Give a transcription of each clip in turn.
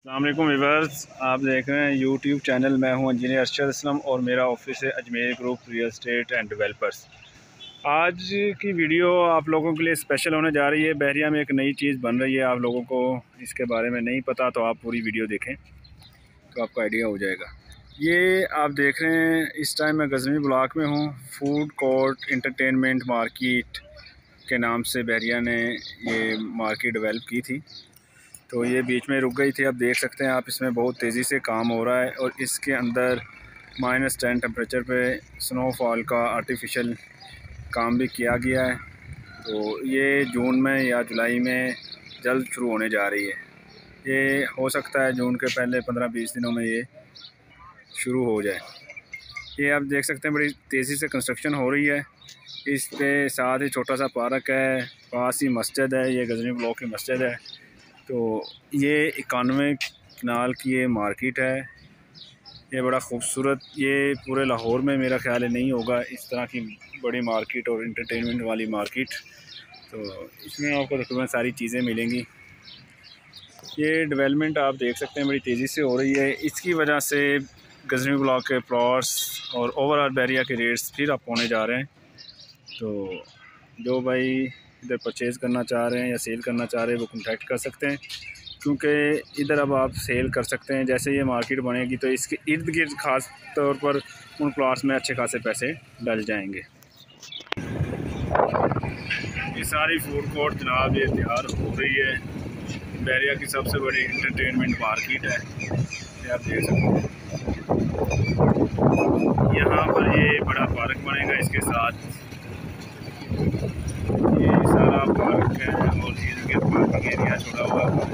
अस्सलाम वालेकुम व्यूअर्स, आप देख रहे हैं यूट्यूब चैनल। मैं हूं इंजीनियर अर्शद इस्लाम और मेरा ऑफिस है Ajmer group real estate and developers. आज की वीडियो आप लोगों के लिए स्पेशल होने जा रही है। बहरिया में एक नई चीज़ बन रही है, आप लोगों को इसके बारे में नहीं पता तो आप पूरी वीडियो देखें तो आपका आइडिया हो जाएगा। ये आप देख रहे हैं, इस टाइम मैं गजनवी ब्लॉक में हूँ। फूड कोर्ट एंटरटेनमेंट मार्केट के नाम से बहरिया ने ये मार्केट डेवलप की थी, तो ये बीच में रुक गई थी। अब देख सकते हैं आप, इसमें बहुत तेज़ी से काम हो रहा है और इसके अंदर -10 टेम्परेचर पे स्नोफॉल का आर्टिफिशियल काम भी किया गया है। तो ये जून में या जुलाई में जल्द शुरू होने जा रही है। ये हो सकता है जून के पहले 15-20 दिनों में ये शुरू हो जाए। ये आप देख सकते हैं बड़ी तेज़ी से कंस्ट्रक्शन हो रही है। इस पे साथ ही छोटा सा पार्क है, पास ही मस्जिद है, ये गजनवी ब्लॉक की मस्जिद है। तो ये 91 कनाल की ये मार्केट है। ये बड़ा खूबसूरत, ये पूरे लाहौर में मेरा ख्याल है नहीं होगा इस तरह की बड़ी मार्केट और इंटरटेनमेंट वाली मार्केट। तो इसमें आपको तकरीबन सारी चीज़ें मिलेंगी। ये डेवलपमेंट आप देख सकते हैं बड़ी तेज़ी से हो रही है। इसकी वजह से गजनवी ब्लॉक के प्लॉट्स और ओवरऑल बहरिया के रेट्स फिर अप होने जा रहे हैं। तो जो भाई इधर परचेज़ करना चाह रहे हैं या सेल करना चाह रहे हैं वो कॉन्टैक्ट कर सकते हैं, क्योंकि इधर अब आप सेल कर सकते हैं। जैसे ये मार्केट बनेगी तो इसके इर्द गिर्द ख़ास तौर पर उन प्लॉट्स में अच्छे खासे पैसे डल जाएंगे। ये सारी फूड कोर्ट जनाब ये तैयार हो रही है। बहरिया की सबसे बड़ी इंटरटेनमेंट मार्केट है, ये आप देख सकते हैं। यहाँ पर ये बड़ा पार्क बनेगा, इसके साथ ये सारा पार्क है और इसके पार्किंग एरिया छोड़ा हुआ है।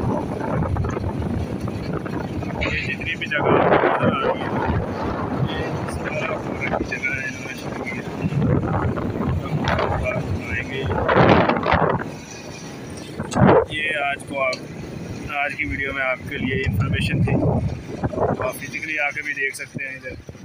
ये जितनी भी जगह नजर आ रही है ये सारा पार्क की जगह है। इन्होंने शुरू किया बनाएंगे। ये आज की वीडियो में आपके लिए इंफॉर्मेशन थी, तो आप फिजिकली आके भी देख सकते हैं। इधर